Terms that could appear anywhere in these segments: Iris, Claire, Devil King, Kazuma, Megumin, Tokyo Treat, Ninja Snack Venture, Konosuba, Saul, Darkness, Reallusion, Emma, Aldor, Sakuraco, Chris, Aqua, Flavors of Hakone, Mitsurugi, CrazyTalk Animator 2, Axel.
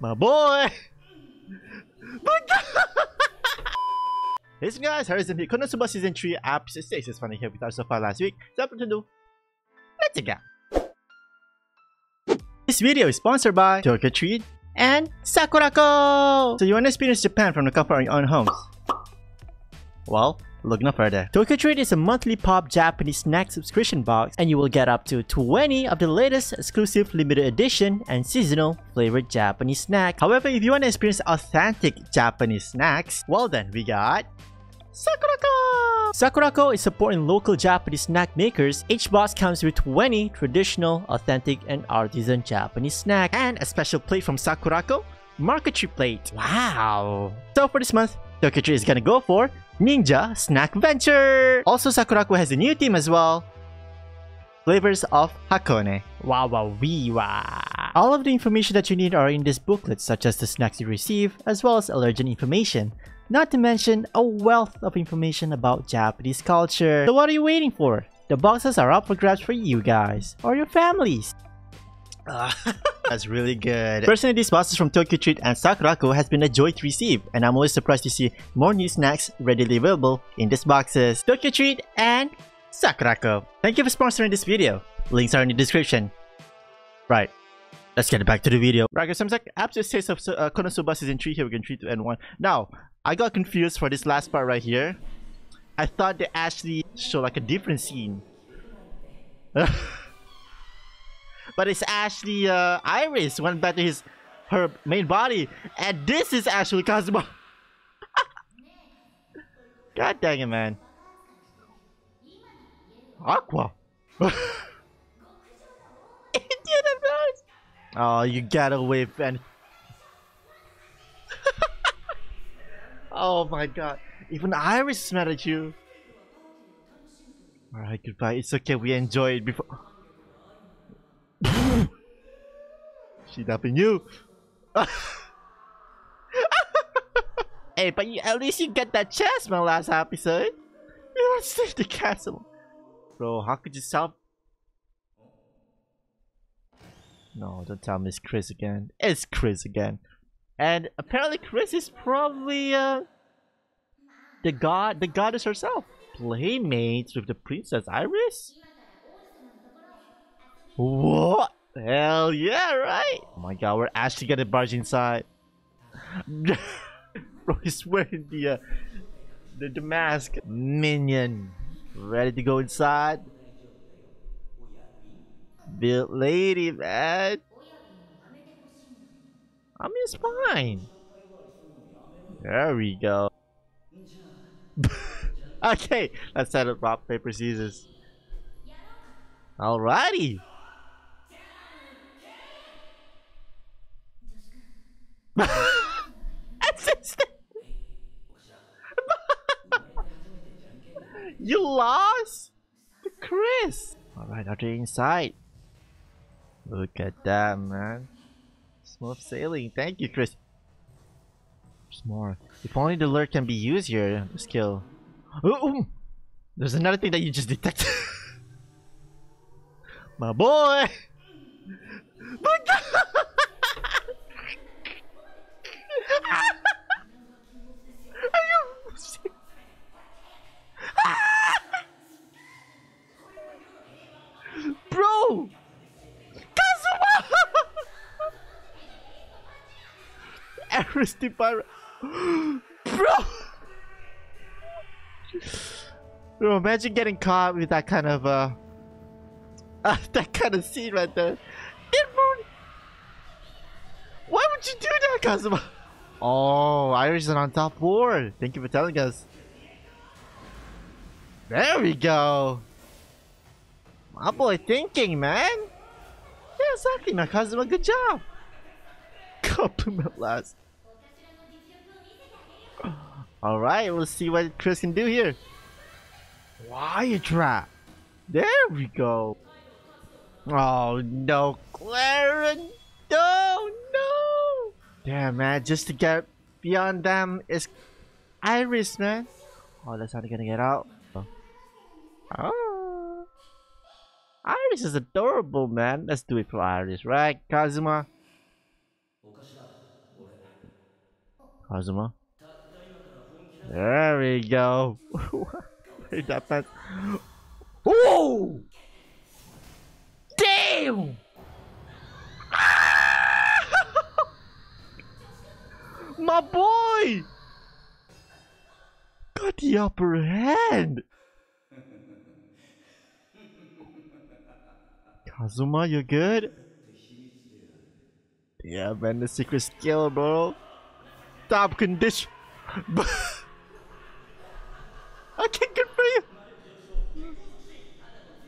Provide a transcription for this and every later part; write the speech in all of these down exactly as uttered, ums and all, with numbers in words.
My boy! Hey guys, Harris and Konosuba Season three Episode six is finally here with us so far last week. So to do, let's again. This video is sponsored by Tokyo Treat and Sakuraco! So you want to experience Japan from the comfort of your own homes? Well, look no further. Tokyo Treat is a monthly pop Japanese snack subscription box, and you will get up to twenty of the latest exclusive limited edition and seasonal flavored Japanese snacks. However, if you want to experience authentic Japanese snacks, well then we got Sakuraco! Sakuraco is supporting local Japanese snack makers. Each box comes with twenty traditional, authentic, and artisan Japanese snacks, and a special plate from Sakuraco, marquetry plate. Wow! So for this month, Tokyo Treat is gonna go for Ninja Snack Venture! Also, Sakuraco has a new team as well. Flavors of Hakone. Wow, wow, wee, wow. All of the information that you need are in this booklet, such as the snacks you receive, as well as allergen information. Not to mention a wealth of information about Japanese culture. So what are you waiting for? The boxes are up for grabs for you guys, or your families. Uh, that's really good. Personally, these boxes from Tokyo Treat and Sakuraco has been a joy to receive, and I'm always surprised to see more new snacks readily available in these boxes. Tokyo Treat and Sakuraco. Thank you for sponsoring this video. Links are in the description. Right, let's get back to the video. Right, guys, I'm like episode six of uh, Konosuba Season three here. We're going three to end one. Now, I got confused for this last part right here. I thought they actually show like a different scene. But it's actually uh, Iris went back to his her main body, and this is actually Kazuma. God dang it, man! Aqua. Oh, you gotta wave and. Oh my God! Even Iris is mad at you. All right, goodbye. It's okay. We enjoyed before. She dumping you. Hey, but you, at least you got that chest, my last episode. You don't save the castle. Bro, how could you stop? No, don't tell me it's Chris again. It's Chris again. And apparently Chris is probably uh, the god, the goddess herself. Playmates with the princess Iris? What? Hell yeah, right? Oh my God, we're actually gonna barge inside. Bro, he's wearing the, uh, the the mask. Minion, ready to go inside. Built lady, man. I mean, it's fine. There we go. Okay, let's set up rock paper scissors. Alrighty. You lost to Chris. Alright, are they inside? Look at that, man. Smooth sailing. Thank you, Chris. There's more. If only the lure can be used here. Skill. Ooh, there's another thing that you just detected. My boy. My God. Bro, Kazuma, Aristy Pirate, bro. Bro, imagine getting caught with that kind of uh, uh that kind of scene right there. Why would you do that, Kazuma? Oh, Iris is on top board. Thank you for telling us. There we go. My boy thinking, man. Yeah, exactly. Now, Kazuma, good job. Compliment last. Alright, we'll see what Chris can do here. Wire trap. There we go. Oh, no. Claire, no, no. Damn, man. Just to get beyond them is Iris, man. Oh, that's how they're gonna get out. Oh. Iris is adorable, man. Let's do it for Iris, right, Kazuma? Kazuma. There we go. That pass. Whoa! Damn! My boy got the upper hand. Kazuma, you're good? Yeah, man, the secret skill, bro. Top condition. I can't get for you.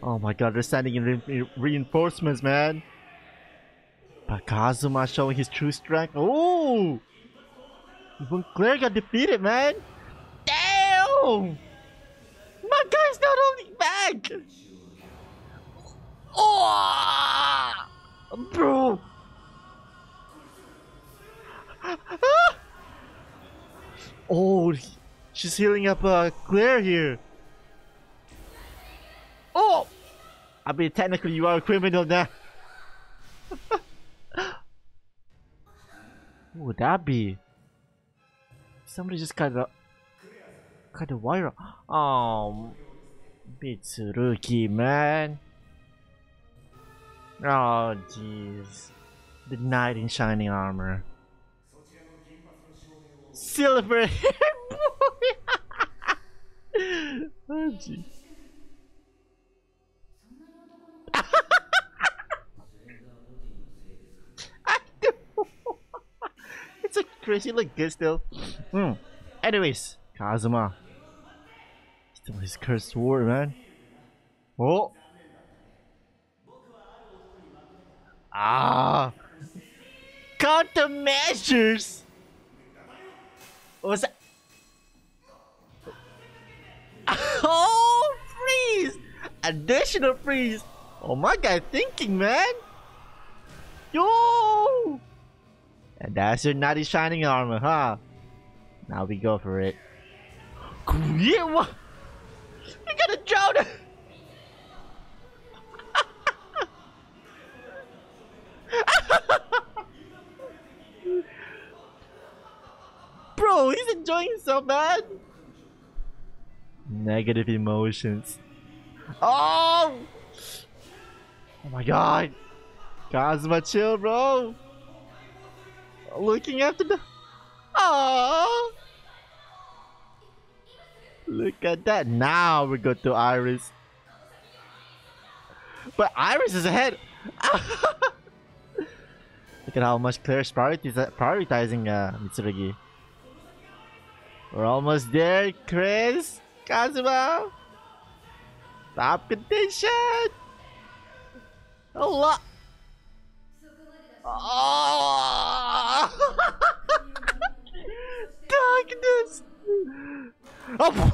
Oh my god, they're sending in re re reinforcements, man. But Kazuma showing his true strength. Oh! Even Claire got defeated, man. Damn! My guy's not holding back. Oh, bro. Oh, she's healing up uh, Claire here. Oh, I mean, technically you are a criminal now. What would that be? Somebody just cut the cut the wire. Oh, Mitsurugi, man. Oh, jeez. The knight in shining armor. Silver hair boy! Oh, jeez. I know! It's a crazy look good still. Mm. Anyways, Kazuma. Still his cursed sword, man. Oh! Ah, countermeasures. What was that? Oh, freeze! Additional freeze! Oh my god, thinking, man. Yo! And that's your naughty shining armor, huh? Now we go for it. Yeah, what? We got a drone. Bro, he's enjoying himself, man. Negative emotions. Oh, oh my god, Kazuma, chill, bro. Looking after the. Oh, look at that. Now we go to Iris, but Iris is ahead. Look at how much Claire's prioritizing uh, Mitsurugi. We're almost there, Chris. Kazuma. Top condition. Allah. Oh. Darkness. Oh.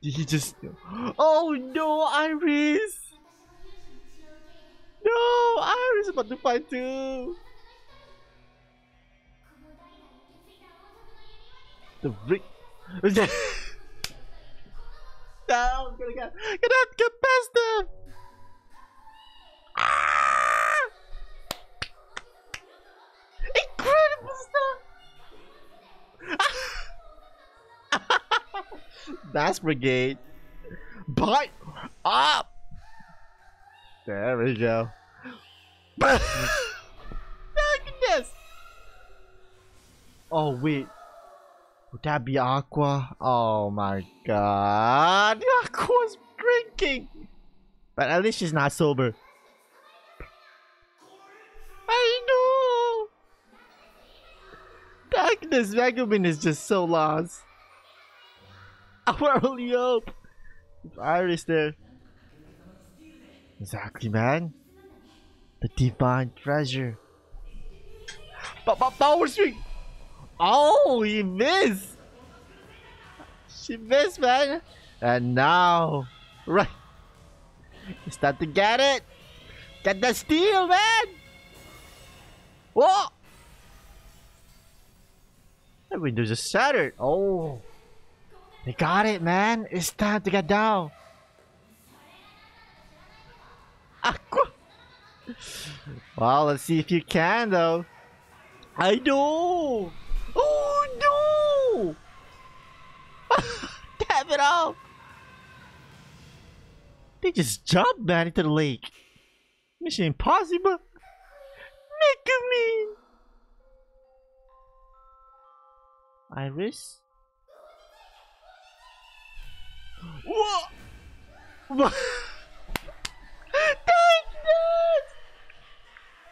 Did he just? Oh no, Iris! No, Iris about to fight too. The brick. No, I'm gonna get, gonna get past them. Ah! Incredible stuff. That's brigade. Bite up. There we go. Look at this. Oh wait, would that be Aqua? Oh my god, Aqua's drinking. But at least she's not sober. I know. Darkness, Megumin is just so lost. Our only hope. Iris there. Exactly, man. The divine treasure. But but power swing. Oh, he missed. She missed, man. And now, right. It's time to get it. Get the steal, man. Whoa. I That window's just shattered. Oh, they got it, man. It's time to get down. Aqua. Well, let's see if you can, though. I know. Oh no! Damn it all! They just jumped, man, into the lake. Mission impossible. Megumin. Iris. Whoa! What? Darkness!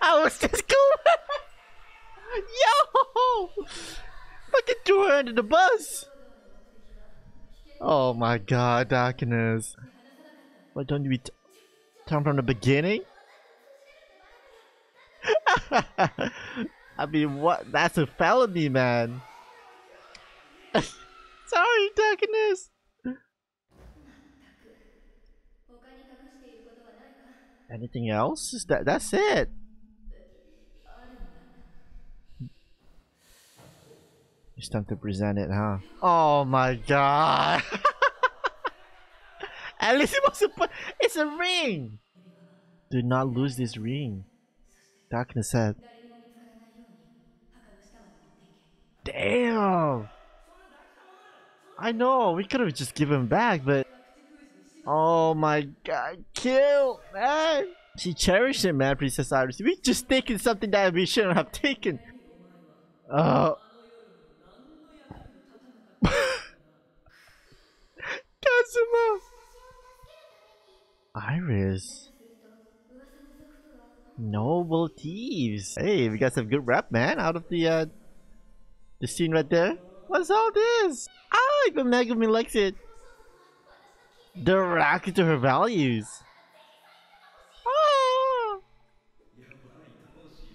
I was just going. Yo! Fucking threw her under the bus. Oh my God, Darkness! Why don't you be t turn from the beginning? I mean, what? That's a felony, man. Sorry, Darkness. Anything else? Is that that's it? It's time to present it, huh? Oh my God! At least it was a. It's a ring. Do not lose this ring, Darkness said. Damn. I know, we could have just given him back, but... Oh my God, kill, man! She cherished it, man, Princess Iris. We just taken something that we shouldn't have taken. Uh... Kazuma! Iris... Noble thieves. Hey, we got some good rap, man, out of the, uh... the scene right there. What's all this? Ah, even Megumin likes it. They're reacting to her values.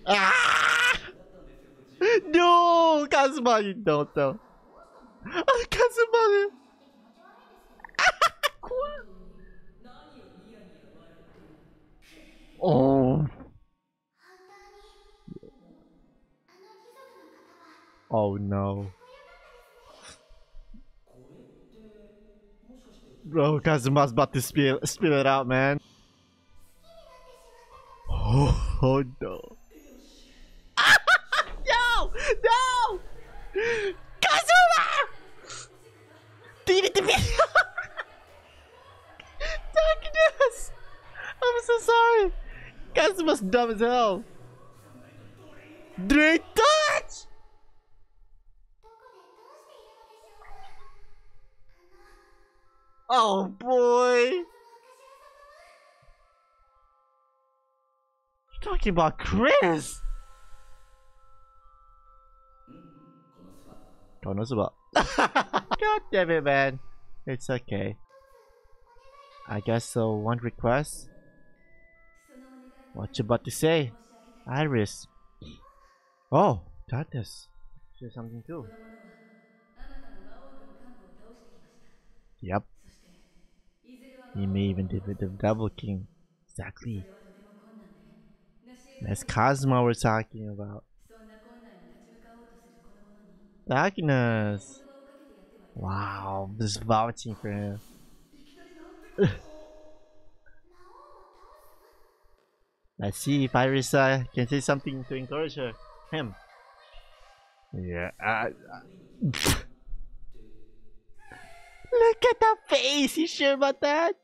Ah. Ah. No, Kazuma, you don't though. Oh, Kazuma. Oh. Oh no. Bro, Kazuma's about to spill, spill it out, man. Oh, oh no. No! No! Kazuma! Delete the video! Darkness! I'm so sorry. Kazuma's dumb as hell. Drink touch! Oh boy! You're talking about Chris! Konosuba. God damn it, man. It's okay. I guess so. One request? What you about to say? Iris. Oh, Darkness. Say something too. Yep. He may even do with the Devil King. Exactly. That's Kazuma we're talking about. Darkness. Wow, just vouching for him. Let's see if Iris uh, can say something to encourage her. Him. Yeah. I, I Look at that face. You sure about that?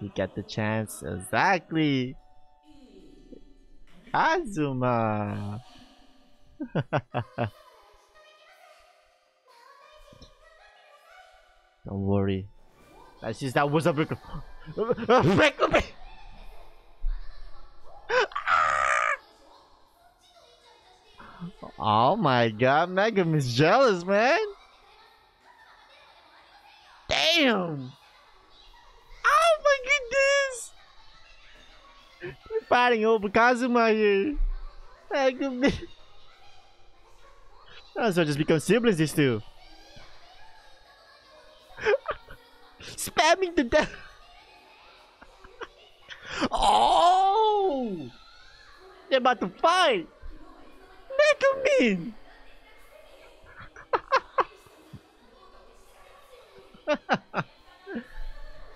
You get the chance, exactly. Kazuma. Don't worry. That's just that was a brick. Oh my God, Megumin's jealous, man. Damn. Oh my goodness. We're fighting over Kazuma here. Megumin. Oh, so just become siblings, these two. Spamming the death. Oh. They're about to fight. do you mean?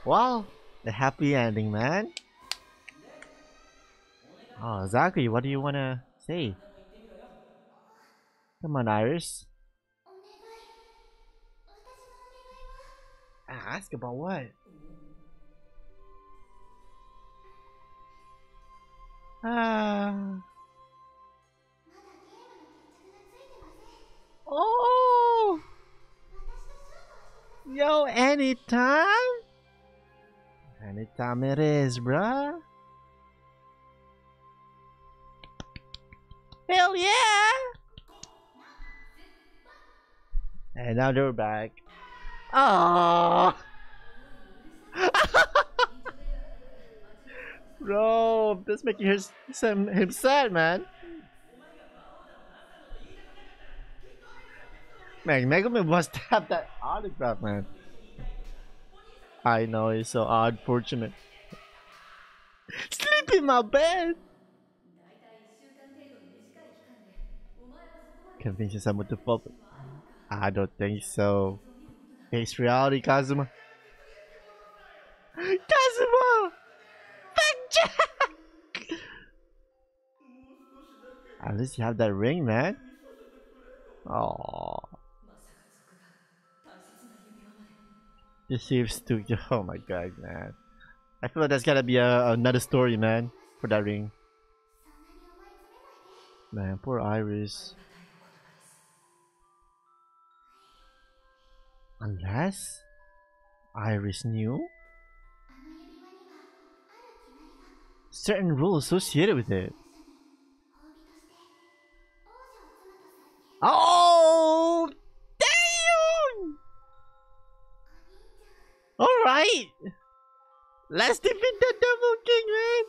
Wow, the happy ending, man. Oh, Zachary, what do you want to say? Come on, Iris. Ah, ask about what? Ah. Oh. Yo, anytime. Anytime it is, bruh. Hell yeah! And now they're back. Oh, bro, that's making his, him sad, man. Man, Megumin must have that autograph, man. I know, it's so unfortunate. Sleep in my bed. Convincing someone to fall. I don't think so. Face reality, Kazuma. Kazuma! Blackjack! At least you have that ring, man. Oh. This seems to. Oh my god, man. I feel like that's gotta be a, another story, man, for that ring. Man, poor Iris. Unless Iris knew certain rules associated with it. Oh, damn! All right, let's defeat the Devil King, man.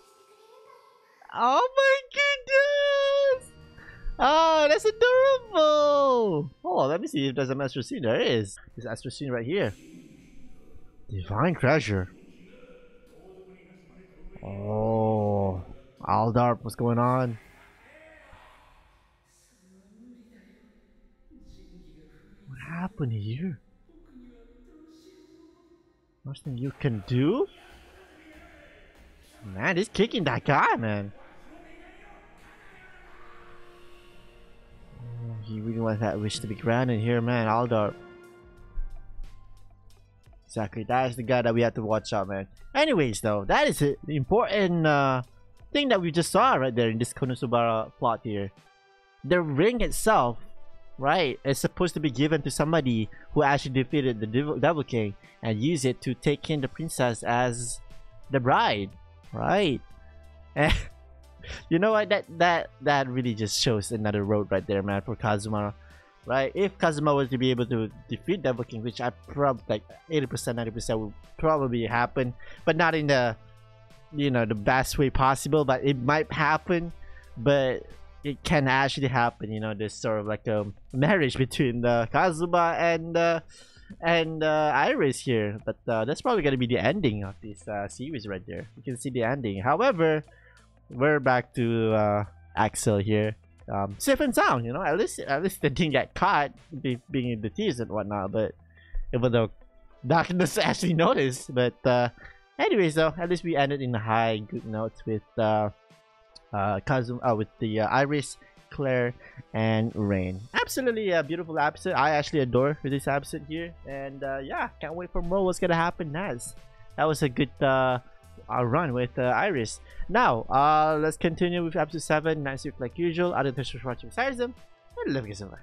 Oh my goodness! Oh, that's adorable! Oh, let me see if there's an astral scene. There is. There's an astral scene right here. Divine treasure. Oh, Aldor, what's going on? What happened here? Nothing you can do? Man, he's kicking that guy, man. He really wants that wish to be granted here, man. Aldor. Exactly. That is the guy that we have to watch out, man. Anyways, though, that is the important uh, thing that we just saw right there in this Konosuba plot here. The ring itself, right, is supposed to be given to somebody who actually defeated the Devil, Devil King and used it to take in the princess as the bride, right? And you know what, that that that really just shows another road right there, man, for Kazuma, right? If Kazuma was to be able to defeat Devil King, which I probably like eighty percent ninety percent would probably happen, but not in the, you know, the best way possible, but it might happen, but it can actually happen, you know. There's sort of like a marriage between the Kazuma and uh, and uh, Iris here, but uh, that's probably gonna be the ending of this uh, series right there. You can see the ending. However, we're back to uh, Axel here, um, safe and sound, you know. At least, at least they didn't get caught be being in the tears and whatnot. But even though Darkness actually noticed, but uh, anyways, though, at least we ended in a high good notes with uh, uh, Kazuma, uh, with the uh, Iris, Claire, and Rain. Absolutely a beautiful episode. I actually adore this episode here, and uh, yeah, can't wait for more. What's gonna happen next? That was a good. Uh, I'll run with uh, Iris. Now, uh, let's continue with episode seven. Nice, like usual. Other thanks for watching. Size them. And love you so much.